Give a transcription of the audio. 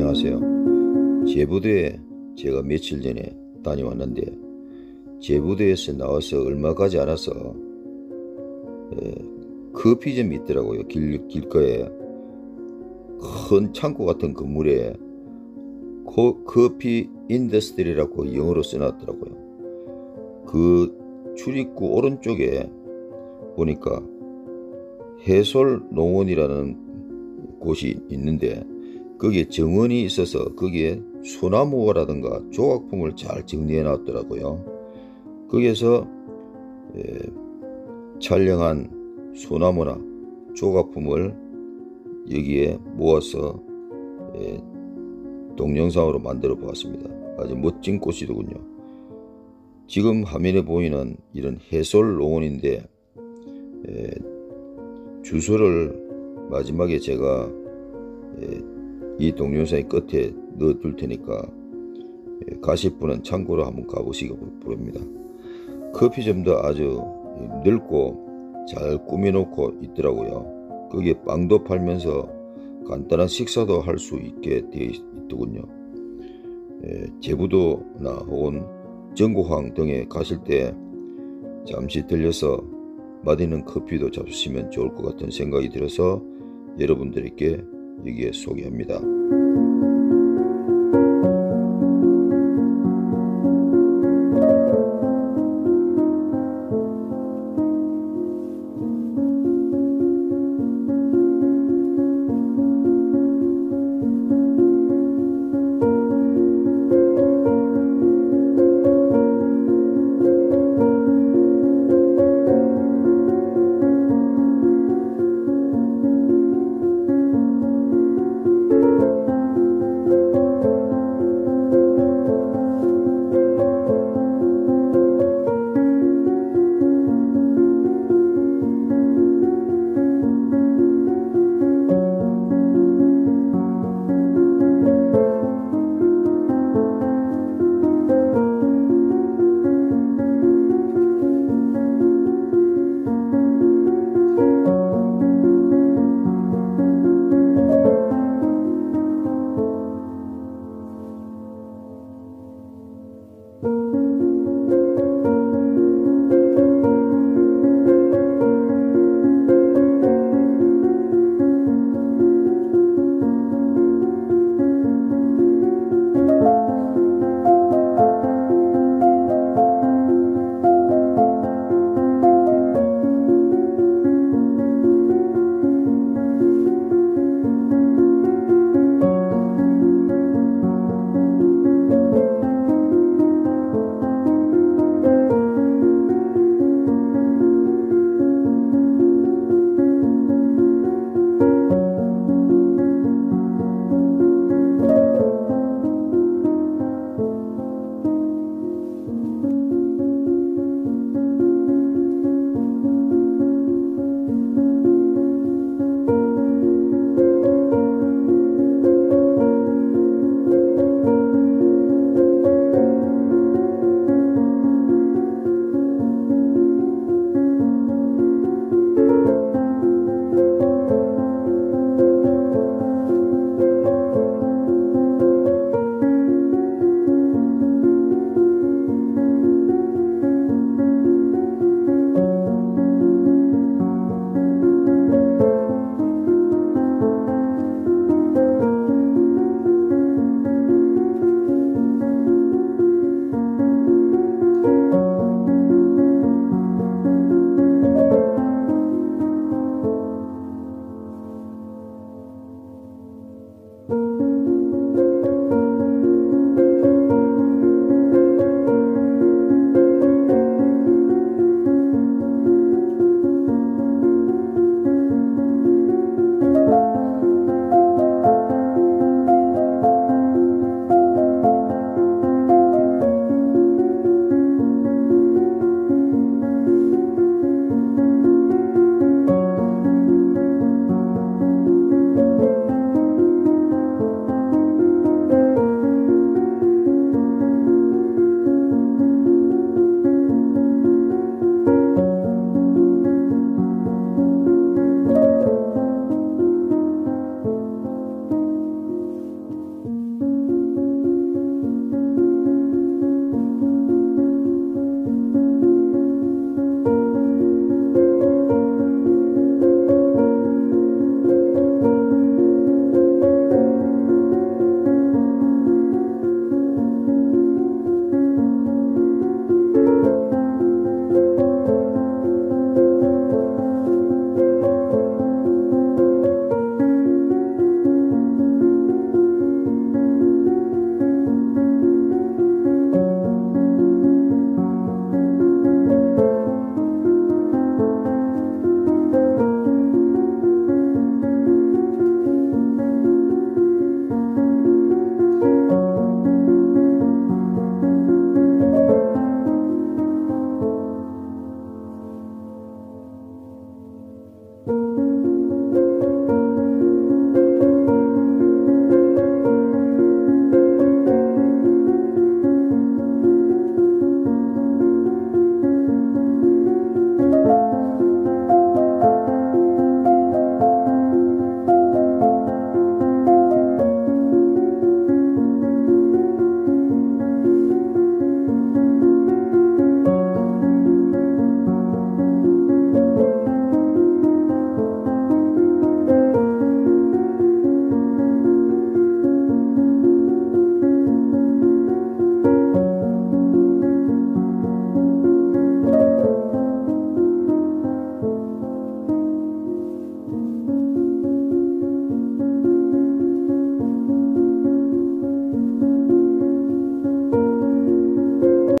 안녕하세요. 제부도에 제가 며칠 전에 다녀왔는데 제부도에서 나와서 얼마 가지 않아서 커피점이 있더라고요. 길가에 큰 창고 같은 건물에 커피 인더스트리라고 영어로 써놨더라고요. 그 출입구 오른쪽에 보니까 해솔농원이라는 곳이 있는데 거기에 정원이 있어서 거기에 소나무라든가 조각품을 잘 정리해 놨더라고요. 거기에서 촬영한 소나무나 조각품을 여기에 모아서 동영상으로 만들어 보았습니다. 아주 멋진 꽃이더군요. 지금 화면에 보이는 이런 해솔농원인데 주소를 마지막에 제가 이 동영상의 끝에 넣어둘 테니까 가실 분은 참고로 한번 가보시기 바랍니다. 커피점도 아주 넓고 잘 꾸며놓고 있더라고요. 거기에 빵도 팔면서 간단한 식사도 할 수 있게 되어 있더군요. 제부도나 혹은 전곡항 등에 가실 때 잠시 들려서 맛있는 커피도 잡수시면 좋을 것 같은 생각이 들어서 여러분들께 여기에 소개합니다.